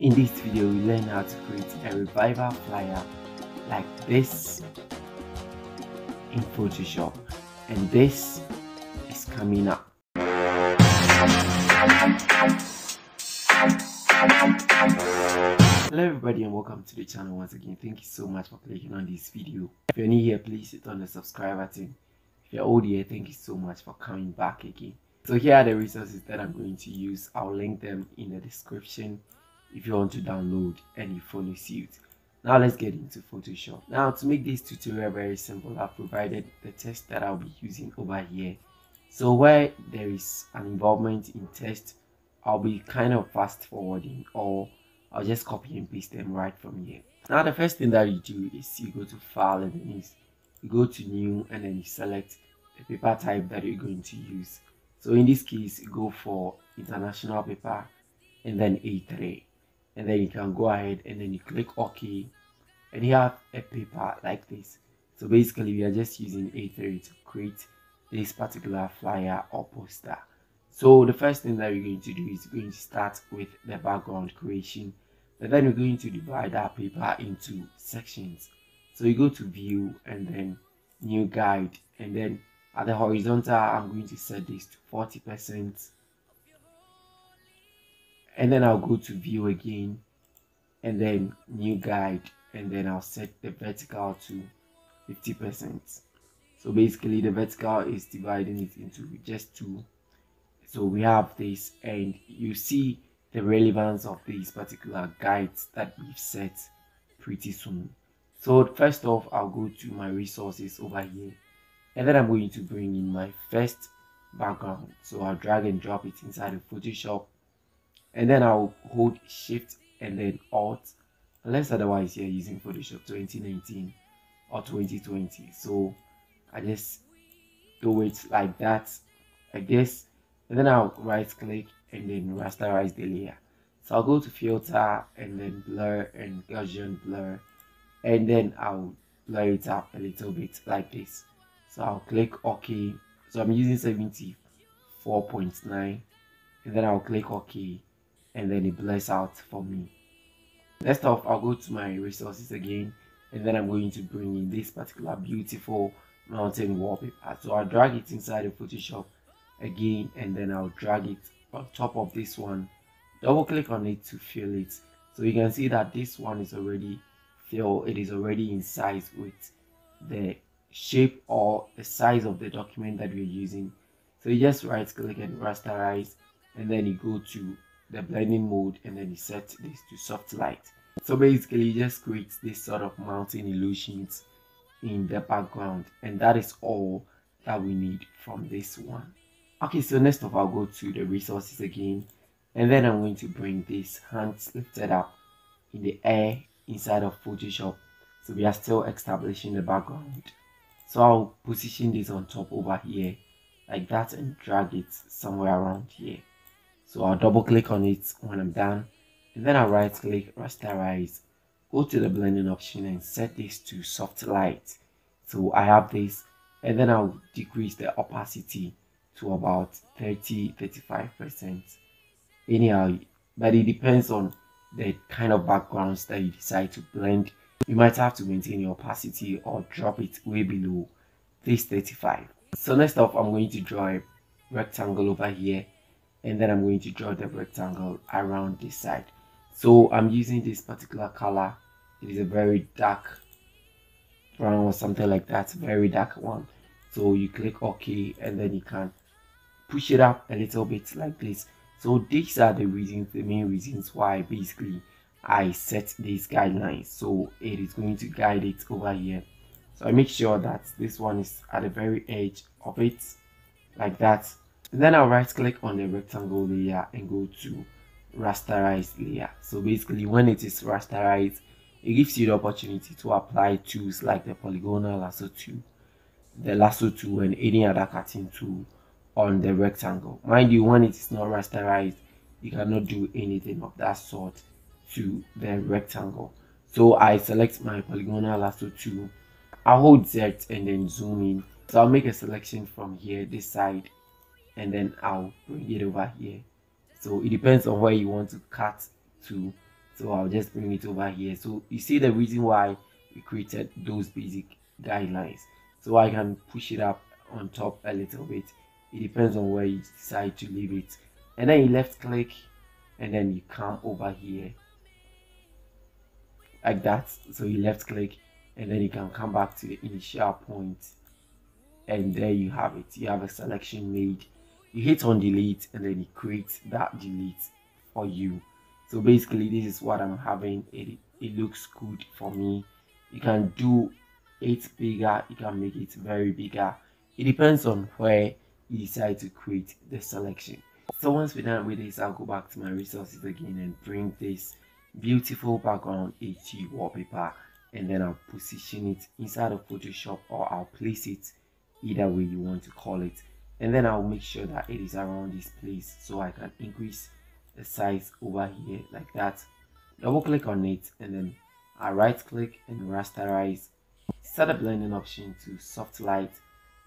In this video, we learn how to create a revival flyer like this in Photoshop, and this is coming up. Hello everybody and welcome to the channel once again. Thank you so much for clicking on this video. If you're new here, please hit on the subscribe button. If you're old here, thank you so much for coming back again. So here are the resources that I'm going to use. I'll link them in the description if you want to download any follow suit. Now let's get into Photoshop. Now to make this tutorial very simple, I've provided the text that I'll be using over here. So where there is an involvement in text, I'll be kind of fast forwarding, or I'll just copy and paste them right from here. Now the first thing that you do is you go to File, and then you go to New, and then you select the paper type that you're going to use. So in this case, you go for international paper and then A3, and then you can go ahead and then you click OK, and you have a paper like this. So basically we are just using A3 to create this particular flyer or poster. So the first thing that we're going to do is we're going to start with the background creation, and then we're going to divide our paper into sections. So you go to View and then New Guide, and then at the horizontal I'm going to set this to 40%, and then I'll go to View again and then New Guide, and then I'll set the vertical to 50%. So basically the vertical is dividing it into just two. So we have this, and you see the relevance of these particular guides that we've set pretty soon. So first off, I'll go to my resources over here, and then I'm going to bring in my first background. So I'll drag and drop it inside of Photoshop, and then I'll hold Shift and then Alt, unless otherwise you're using Photoshop 2019 or 2020. So I just do it like that, I guess, and then I'll right click and then rasterize the layer. So I'll go to Filter and then Blur and Gaussian Blur, and then I'll blur it up a little bit like this. So I'll click OK. So I'm using 74.9, and then I'll click OK, and then it blurs out for me. Next off, I'll go to my resources again, and then I'm going to bring in this particular beautiful mountain wallpaper. So I'll drag it inside of Photoshop again, and then I'll drag it on top of this one, double click on it to fill it. So you can see that this one is already filled, it is already in size with the shape or the size of the document that we're using. So you just right click and rasterize, and then you go to the blending mode, and then you set this to soft light. So basically you just create this sort of mountain illusions in the background, and that is all that we need from this one. Okay, so next up I'll go to the resources again, and then I'm going to bring this hands lifted up in the air inside of Photoshop. So we are still establishing the background, so I'll position this on top over here like that and drag it somewhere around here. So I'll double click on it when I'm done, and then I'll right click, rasterize, go to the blending option and set this to soft light. So I have this, and then I'll decrease the opacity to about 30-35% anyhow, but it depends on the kind of backgrounds that you decide to blend. You might have to maintain your opacity or drop it way below this 35. So next up I'm going to draw a rectangle over here, and then I'm going to draw the rectangle around this side. So I'm using this particular color, it is a very dark brown or something like that, very dark one. So you click OK, and then you can push it up a little bit like this. So these are the reasons, the main reasons why basically I set these guidelines. So it is going to guide it over here. So I make sure that this one is at the very edge of it like that, and then I'll right click on the rectangle layer and go to rasterize layer. So basically when it is rasterized, it gives you the opportunity to apply tools like the polygonal lasso tool, the lasso tool, and any other cutting tool on the rectangle. Mind you, when it is not rasterized, you cannot do anything of that sort to the rectangle. So I select my polygonal lasso tool, I'll hold Z and then zoom in. So I'll make a selection from here, this side, and then I'll bring it over here. So it depends on where you want to cut to. So I'll just bring it over here. So you see the reason why we created those basic guidelines. So I can push it up on top a little bit. It depends on where you decide to leave it. And then you left click and then you come over here like that. So you left click and then you can come back to the initial point. And there you have it. You have a selection made. You hit on delete and then it creates that delete for you. So basically this is what I'm having. It looks good for me. You can do it bigger. You can make it very bigger. It depends on where you decide to create the selection. So once we're done with this, I'll go back to my resources again and bring this beautiful background HE wallpaper, and then I'll position it inside of Photoshop, or I'll place it either way you want to call it, and then I'll make sure that it is around this place. So I can increase the size over here like that, double click on it, and then I right click and rasterize, set a blending option to soft light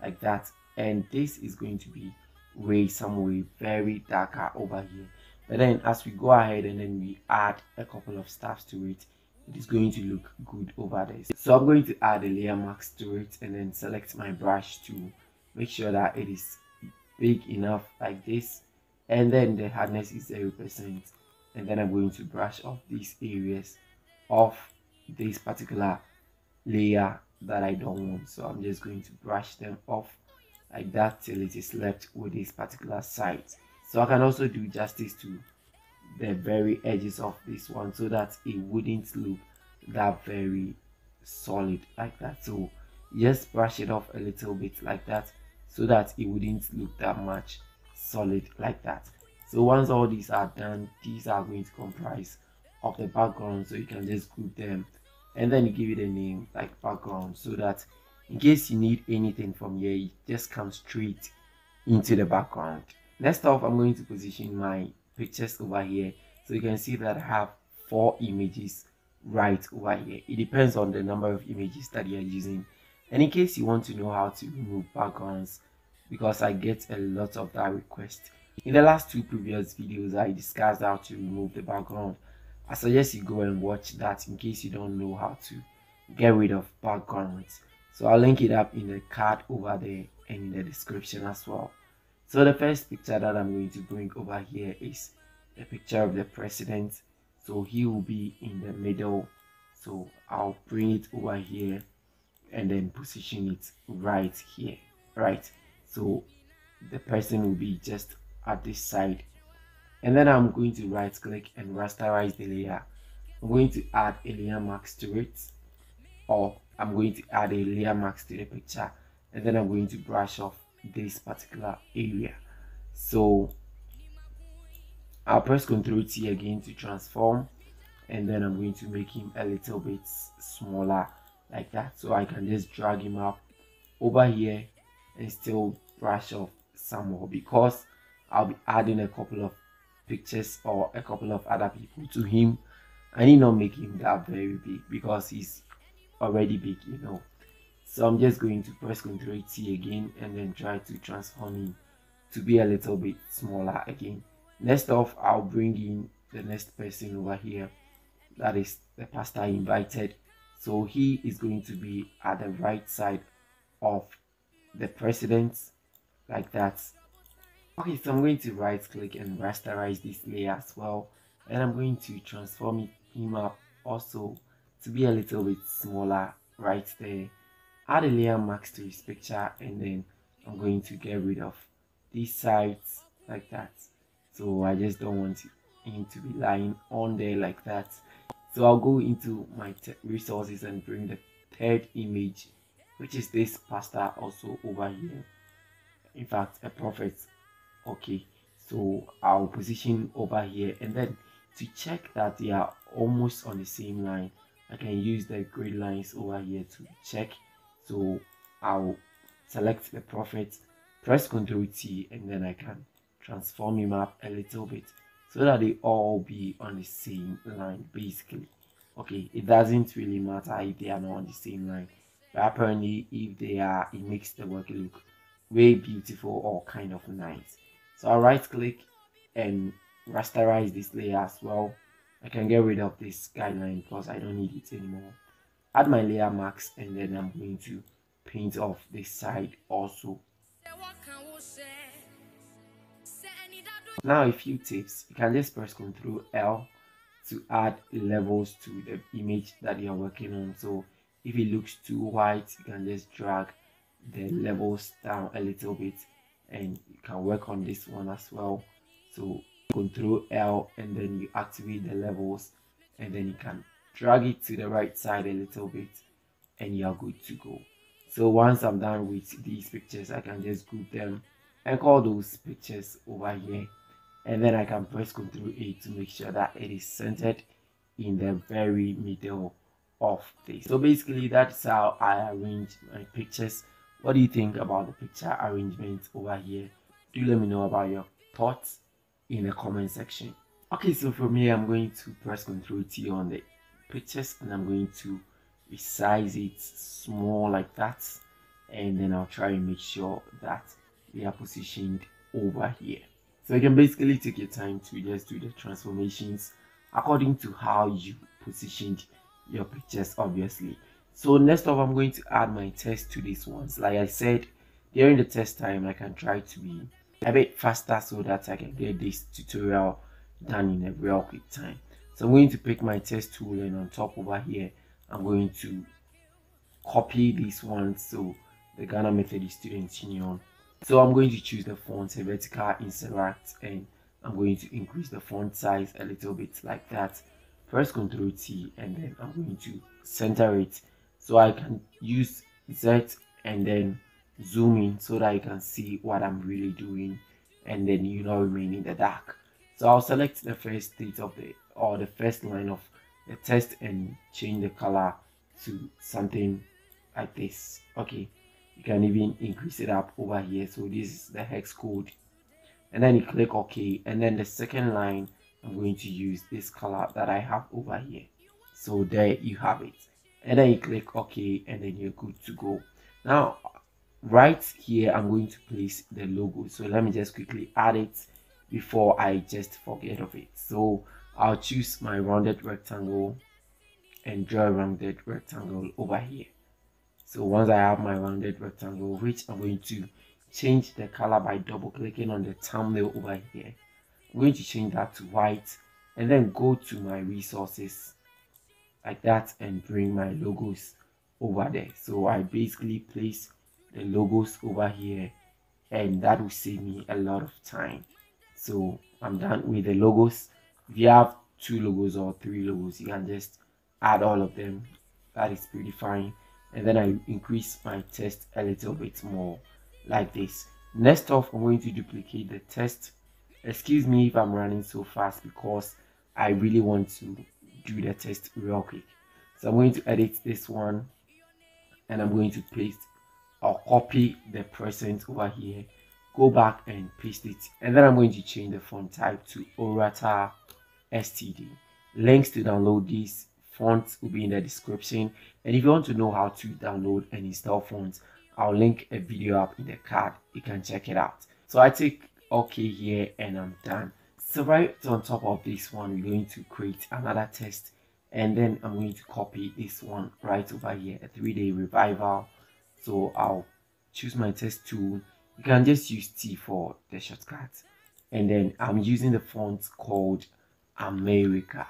like that, and this is going to be way somewhere very darker over here. But then as we go ahead and then we add a couple of stuffs to it, it is going to look good over this. So I'm going to add a layer mask to it and then select my brush to make sure that it is big enough like this, and then the hardness is 0%, and then I'm going to brush off these areas of this particular layer that I don't want. So I'm just going to brush them off like that till it is left with this particular side. So I can also do justice to the very edges of this one so that it wouldn't look that very solid like that. So just brush it off a little bit like that so that it wouldn't look that much solid like that. So once all these are done, these are going to comprise of the background, so you can just group them and then you give it a name like background, so that in case you need anything from here, it just comes straight into the background. Next off, I'm going to position my pictures over here. So you can see that I have 4 images right over here. It depends on the number of images that you are using. And in case you want to know how to remove backgrounds, because I get a lot of that request. In the last 2 previous videos, I discussed how to remove the background. I suggest you go and watch that in case you don't know how to get rid of backgrounds. So I'll link it up in the card over there and in the description as well. So the first picture that I'm going to bring over here is the picture of the president. So he will be in the middle. So I'll bring it over here and then position it right here. Right. So the person will be just at this side. And then I'm going to right click and rasterize the layer. I'm going to add a layer mask to it. Or I'm going to add a layer mask to the picture, and then I'm going to brush off this particular area. So I'll press Ctrl+T again to transform, and then I'm going to make him a little bit smaller like that. So I can just drag him up over here and still brush off some more, because I'll be adding a couple of pictures or a couple of other people to him. I need not make him that very big because he's already big, you know. So I'm just going to press Ctrl+T again and then try to transform him to be a little bit smaller again. Next off, I'll bring in the next person over here, that is the pastor invited. So he is going to be at the right side of the president like that. Okay, so I'm going to right click and rasterize this layer as well, and I'm going to transform him up also to be a little bit smaller right there. Add a layer mask to his picture, and then I'm going to get rid of these sides like that. So I just don't want him to be lying on there like that. So I'll go into my resources and bring the 3rd image, which is this pastor also over here. In fact, a prophet. Okay, so I'll position over here, and then to check that they are almost on the same line, I can use the grid lines over here to check. So I'll select the prophet, press Ctrl+T, and then I can transform him up a little bit so that they all be on the same line basically. Okay, it doesn't really matter if they are not on the same line, but apparently if they are, it makes the work look way beautiful or kind of nice. So I'll right click and rasterize this layer as well, I can get rid of this guideline because I don't need it anymore. Add my layer mask, and then I'm going to paint off this side also. Now a few tips. You can just press Ctrl L to add levels to the image that you're working on. So if it looks too white, you can just drag the levels down a little bit, and you can work on this one as well. So Ctrl L, and then you activate the levels, and then you can drag it to the right side a little bit, and you are good to go. So once I'm done with these pictures, I can just group them and call those pictures over here, and then I can press Ctrl A to make sure that it is centered in the very middle of this. So basically, that's how I arrange my pictures. What do you think about the picture arrangement over here? Do let me know about your thoughts in the comment section. Okay, so from here, I'm going to press Ctrl T on the pictures, and I'm going to resize it small like that, and then I'll try and make sure that they are positioned over here. So you can basically take your time to just do the transformations according to how you positioned your pictures, obviously. So next up, I'm going to add my text to these ones. Like I said, during the test time, I can try to be a bit faster so that I can get this tutorial done in a real quick time. So I'm going to pick my text tool, and on top over here, I'm going to copy this one. So the Ghana Methodist Students Union. So I'm going to choose the font Hermetica Inserat, and I'm going to increase the font size a little bit like that. Press Ctrl T, and then I'm going to center it. So I can use Z and then zoom in so that I can see what I'm really doing, and then you know, remain in the dark. So I'll select the first state of the or the first line of the text and change the color to something like this. Okay. You can even increase it up over here. So this is the hex code, and then you click OK, and then the second line, I'm going to use this color that I have over here. So there you have it, and then you click OK, and then you're good to go. Now right here, I'm going to place the logo. So let me just quickly add it before I just forget of it. So I'll choose my rounded rectangle and draw a rounded rectangle over here. So once I have my rounded rectangle, which I'm going to change the color by double clicking on the thumbnail over here. I'm going to change that to white, and then go to my resources like that and bring my logos over there. So I basically place the logos over here, and that will save me a lot of time. So I'm done with the logos. If you have 2 logos or 3 logos, you can just add all of them. That is pretty fine. And then I increase my text a little bit more like this. Next off, I'm going to duplicate the text. Excuse me if I'm running so fast because I really want to do the text real quick. So I'm going to edit this one, and I'm going to paste or copy the present over here. Go back and paste it. And then I'm going to change the font type to Orator Std. Links to download these fonts will be in the description, and if you want to know how to download and install fonts, I'll link a video up in the card. You can check it out. So I take OK here, and I'm done. So right on top of this one, we're going to create another text, and then I'm going to copy this one right over here, a 3-day revival. So I'll choose my text tool. You can just use T for the shortcut, and then I'm using the font called America.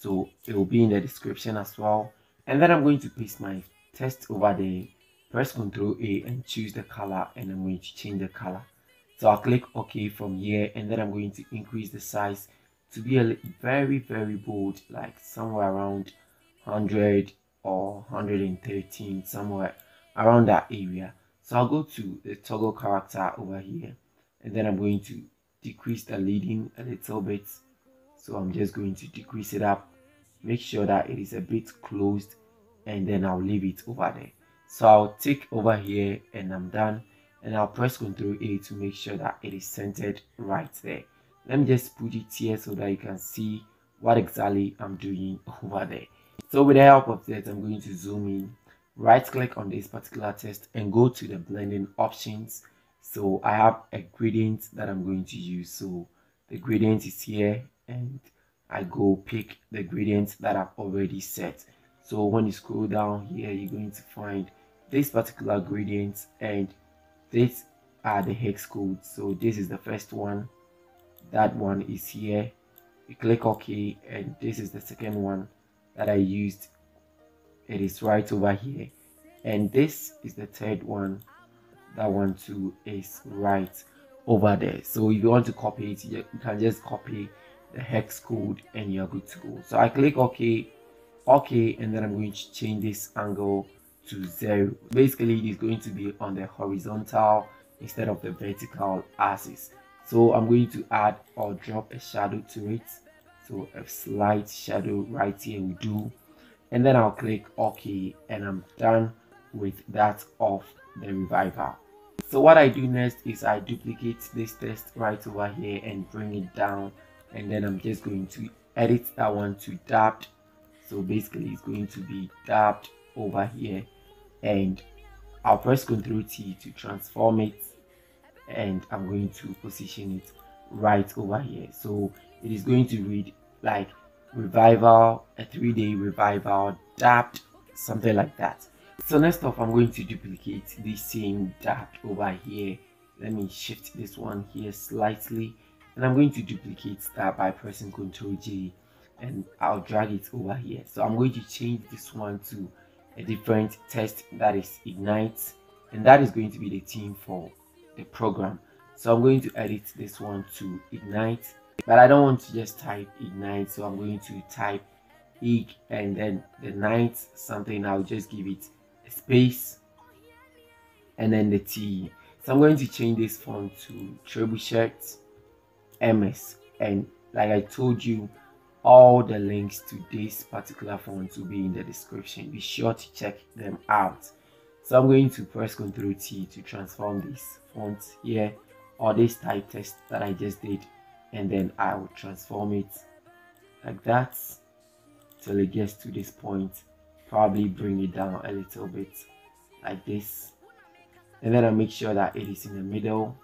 So it will be in the description as well. And then I'm going to paste my text over there. Press Ctrl A and choose the color, and I'm going to change the color. So I'll click OK from here, and then I'm going to increase the size to be a very, very bold, like somewhere around 100 or 113, somewhere around that area. So I'll go to the toggle character over here, and then I'm going to decrease the leading a little bit. So I'm just going to decrease it up, make sure that it is a bit closed, and then I'll leave it over there. So I'll take over here, and I'm done, and I'll press Ctrl A to make sure that it is centered right there. Let me just put it here so that you can see what exactly I'm doing over there. So with the help of that, I'm going to zoom in, right click on this particular text, and go to the blending options. So I have a gradient that I'm going to use. So the gradient is here, and I go pick the gradients that I've already set. So when you scroll down here, you're going to find this particular gradient, and these are the hex codes. So this is the first one, that one is here. You click OK, and this is the second one that I used. It is right over here, and this is the third one. That one too is right over there. So if you want to copy it, you can just copy the hex code and you're good to go. So I click OK, and then I'm going to change this angle to 0. Basically, it is going to be on the horizontal instead of the vertical axis. So I'm going to add or drop a shadow to it. So a slight shadow right here will do. And then I'll click OK, and I'm done with that of the revival. So what I do next is I duplicate this text right over here and bring it down, and then I'm just going to edit that one to dabbed. So basically it's going to be dabbed over here, and I'll press Ctrl+T to transform it, and I'm going to position it right over here. So it is going to read like revival, a 3-day revival, dabbed, something like that. So next off, I'm going to duplicate the same dabbed over here. Let me shift this one here slightly, and I'm going to duplicate that by pressing Ctrl+J, and I'll drag it over here. So I'm going to change this one to a different test that is Ignite, and that is going to be the theme for the program. So I'm going to edit this one to Ignite, but I don't want to just type Ignite, so I'm going to type Ig and then the night something. I'll just give it a space and then the T. So I'm going to change this font to Trebuchet MS, and like I told you, all the links to this particular font will be in the description. Be sure to check them out. So I'm going to press Ctrl+T to transform this font here, or this type test that I just did, and then I will transform it like that till it gets to this point. Probably bring it down a little bit like this, and then I make sure that it is in the middle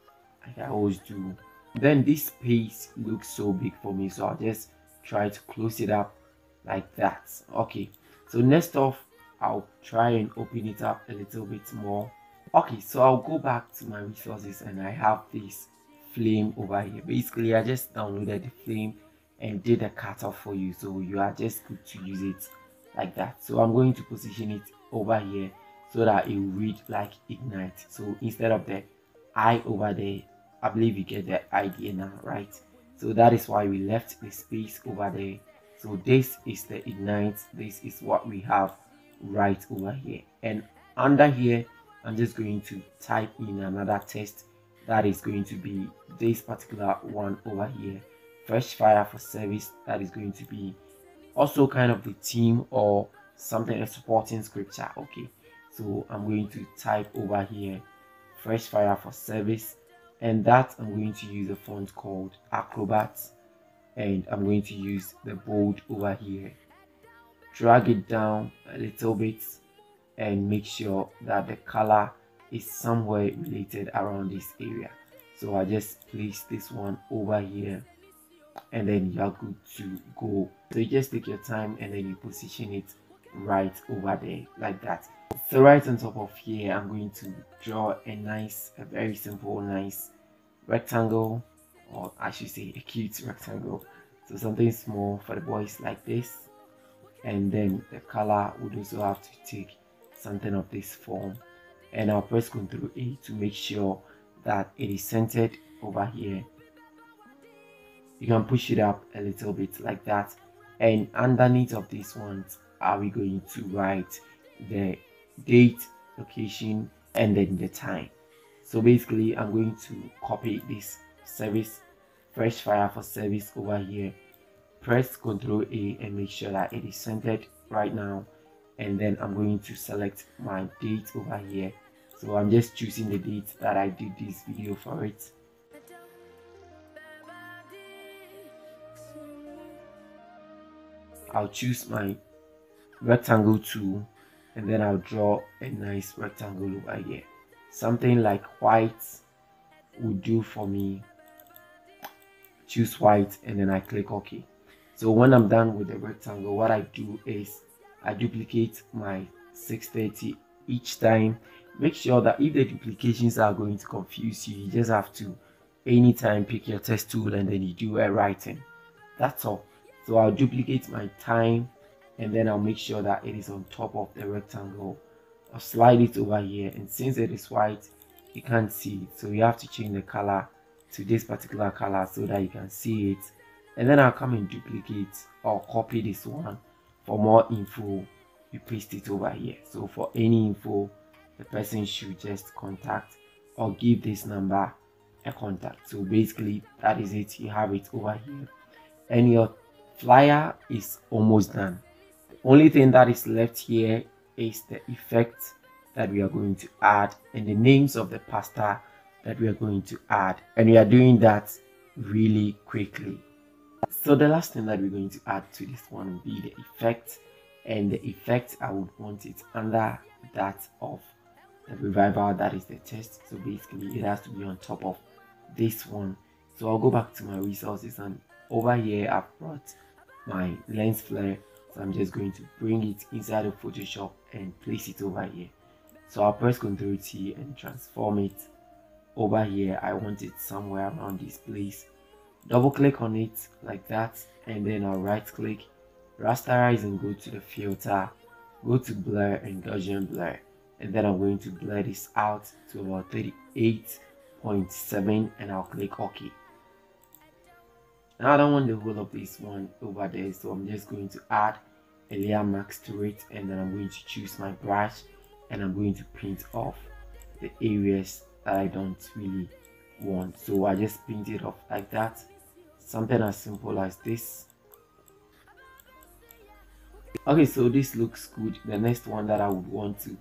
like I always do. Then this space looks so big for me, so I'll just try to close it up like that. Okay, so next off, I'll try and open it up a little bit more. Okay, so I'll go back to my resources, and I have this flame over here. Basically, I just downloaded the flame and did a cutoff for you, so you are just good to use it like that. So I'm going to position it over here so that it will read like Ignite. So instead of the I over there, I believe you get the idea now, right? So that is why we left the space over there. So this is the Ignite. This is what we have right over here, and under here I'm just going to type in another text that is going to be this particular one over here, fresh fire for service. That is going to be also kind of the theme or something, a supporting scripture. Okay, so I'm going to type over here fresh fire for service, and that I'm going to use a font called Akrobat, and I'm going to use the bold over here. Drag it down a little bit and make sure that the color is somewhere related around this area. So I just place this one over here, and then you're good to go. So you just take your time, and then you position it right over there like that. So right on top of here, I'm going to draw a very simple, nice rectangle, or I should say a cute rectangle. So something small for the boys like this, and then the color would also have to take something of this form. And I'll press Ctrl+A to make sure that it is centered over here. You can push it up a little bit like that, and underneath of this one are we going to write the date, location, and then the time. So basically I'm going to copy this service, fresh fire for service over here, press Ctrl+A and make sure that it is centered right now, and then I'm going to select my date over here. So I'm just choosing the date that I did this video for it. I'll choose my rectangle tool, and then I'll draw a nice rectangle over here. Something like white would do for me. Choose white, and then I click OK. So when I'm done with the rectangle, what I do is I duplicate my 630 each time. Make sure that if the duplications are going to confuse you, you just have to anytime pick your test tool and then you do a writing. That's all. So I'll duplicate my time and then I'll make sure that it is on top of the rectangle. I'll slide it over here, and since it is white, you can't see it. So you have to change the color to this particular color so that you can see it. And then I'll come and duplicate or copy this one. For more info, you paste it over here. So for any info, the person should just contact or give this number a contact. So basically that is it. You have it over here and your flyer is almost done. The only thing that is left here is the effect that we are going to add and the names of the pasta that we are going to add, and we are doing that really quickly. So the last thing that we're going to add to this one will be the effect, and the effect I would want it under that of the revival, that is the test. So basically it has to be on top of this one. So I'll go back to my resources, and over here I've brought my lens flare, so I'm just going to bring it inside of Photoshop and place it over here. So I'll press Ctrl+T and transform it over here. I want it somewhere around this place. Double click on it like that, and then I'll right click, rasterize, and go to the filter, go to blur and Gaussian blur, and then I'm going to blur this out to about 38.7, and I'll click OK. Now I don't want the whole of this one over there, so I'm just going to add a layer mask to it, and then I'm going to choose my brush and I'm going to print off the areas that I don't really want. So I just print it off like that, something as simple as this. Okay, so this looks good. The next one that I would want to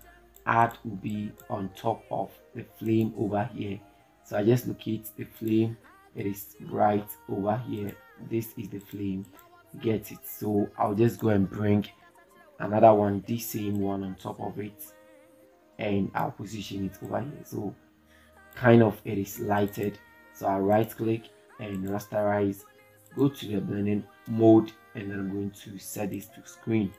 add will be on top of the flame over here. So I just locate the flame. It is right over here. This is the flame, get it. So I'll just go and bring another one, the same one, on top of it, and I'll position it over here. So kind of it is lighted, so I right click and rasterize, go to the blending mode, and then I'm going to set this to screen.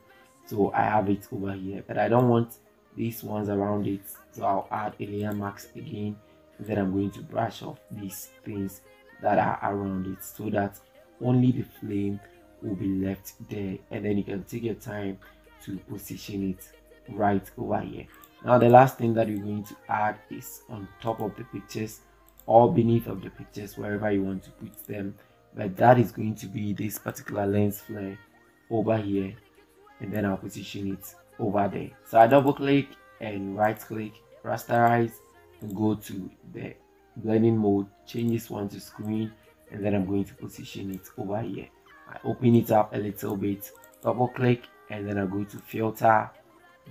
So I have it over here, but I don't want these ones around it, so I'll add a layer mask again, and then I'm going to brush off these things that are around it so that only the flame will be left there, and then you can take your time to position it right over here. Now the last thing that we're going to add is on top of the pictures or beneath of the pictures, wherever you want to put them, but that is going to be this particular lens flare over here, and then I'll position it over there. So I double click and right click, rasterize, and go to the blending mode, change this one to screen, and then I'm going to position it over here. I open it up a little bit, double click, and then I go to filter,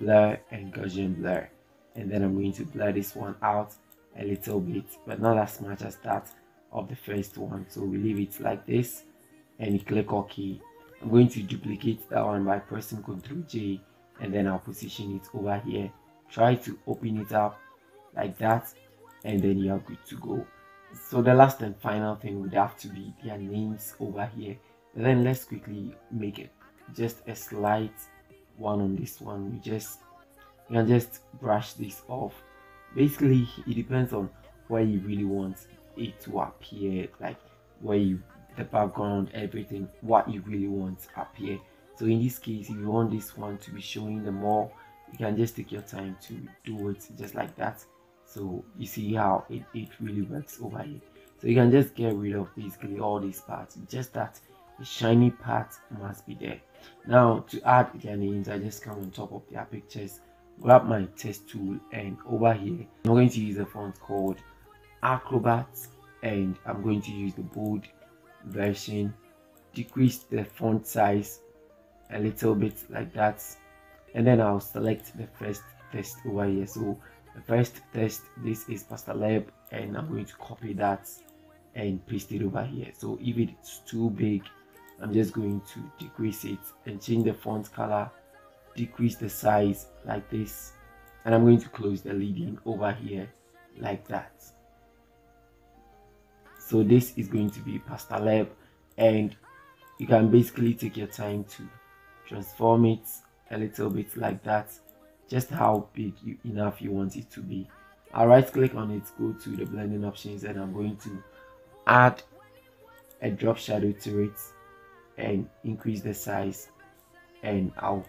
blur and Gaussian blur, and then I'm going to blur this one out a little bit, but not as much as that of the first one. So we leave it like this and you click OK. I'm going to duplicate that one by pressing Ctrl+J, and then I'll position it over here. Try to open it up like that, and then you are good to go. So the last and final thing would have to be their names over here, and then let's quickly make it just a slight one on this one. You can just brush this off. Basically it depends on where you really want it to appear, like where you, the background, everything, what you really want to appear. So in this case, if you want this one to be showing them all, you can just take your time to do it just like that. So you see how it really works over here. So you can just get rid of basically all these parts, just that the shiny part must be there. Now to add their names, I just come on top of their pictures, grab my test tool, and over here I'm going to use a font called Akrobat, and I'm going to use the bold version, decrease the font size a little bit like that, and then I'll select the first test over here. So the first test, this is Pasta Lab, and I'm going to copy that and paste it over here. So if it's too big, I'm just going to decrease it and change the font color, decrease the size like this, and I'm going to close the leading over here like that. So this is going to be Pasta Lab, and you can basically take your time to transform it a little bit like that, just how big enough you want it to be. I'll right click on it, go to the blending options, and I'm going to add a drop shadow to it and increase the size, and I'll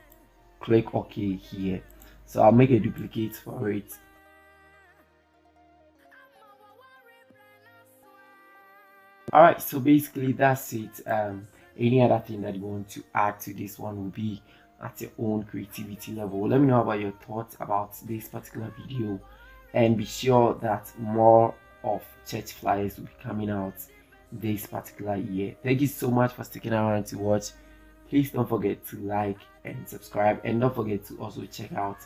click OK here. So I'll make a duplicate for it. Alright, so basically that's it. Any other thing that you want to add to this one will be at your own creativity level. Let me know about your thoughts about this particular video, and be sure that more of church flyers will be coming out this particular year. Thank you so much for sticking around to watch. Please don't forget to like and subscribe, and don't forget to also check out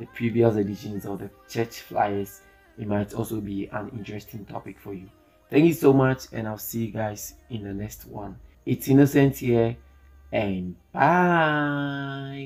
the previous editions of the church flyers. It might also be an interesting topic for you. Thank you so much, and I'll see you guys in the next one. It's Innocent here, and bye.